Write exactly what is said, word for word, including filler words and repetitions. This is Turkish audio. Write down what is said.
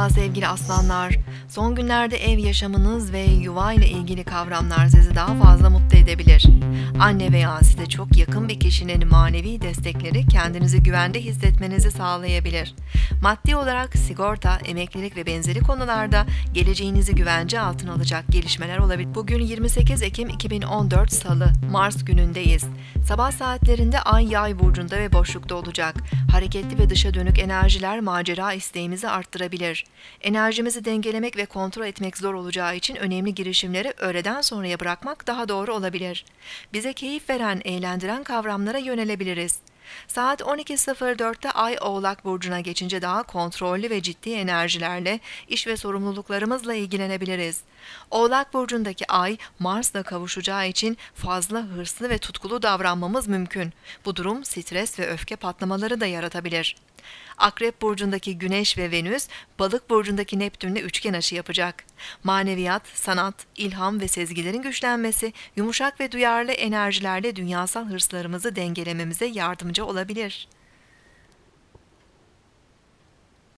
Merhaba sevgili aslanlar. Son günlerde ev yaşamınız ve yuva ile ilgili kavramlar sizi daha fazla mutlu edebilir. Anne veya size çok yakın bir kişinin manevi destekleri kendinizi güvende hissetmenizi sağlayabilir. Maddi olarak sigorta, emeklilik ve benzeri konularda geleceğinizi güvence altına alacak gelişmeler olabilir. Bugün yirmi sekiz Ekim iki bin on dört Salı, Mars günündeyiz. Sabah saatlerinde Ay Yay burcunda ve boşlukta olacak. Hareketli ve dışa dönük enerjiler macera isteğimizi arttırabilir. Enerjimizi dengelemek ve kontrol etmek zor olacağı için önemli girişimleri öğleden sonraya bırakmak daha doğru olabilir. Bize keyif veren, eğlendiren kavramlara yönelebiliriz. Saat on iki sıfır dörtte Ay Oğlak burcuna geçince daha kontrollü ve ciddi enerjilerle iş ve sorumluluklarımızla ilgilenebiliriz. Oğlak burcundaki Ay Mars'la kavuşacağı için fazla hırslı ve tutkulu davranmamız mümkün. Bu durum stres ve öfke patlamaları da yaratabilir. Akrep burcundaki Güneş ve Venüs, Balık burcundaki Neptün'le üçgen açı yapacak. Maneviyat, sanat, ilham ve sezgilerin güçlenmesi, yumuşak ve duyarlı enerjilerle dünyasal hırslarımızı dengelememize yardımcı olabilir.